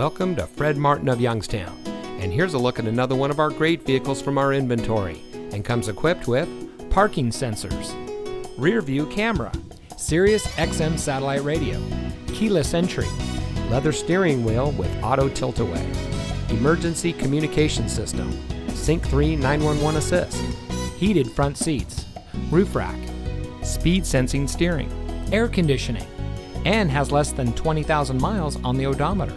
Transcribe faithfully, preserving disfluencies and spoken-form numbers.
Welcome to Fred Martin of Youngstown, and here's a look at another one of our great vehicles from our inventory, and comes equipped with parking sensors, rear view camera, Sirius X M satellite radio, keyless entry, leather steering wheel with auto tilt-away, emergency communication system, sync three nine one one assist, heated front seats, roof rack, speed sensing steering, air conditioning, and has less than twenty thousand miles on the odometer.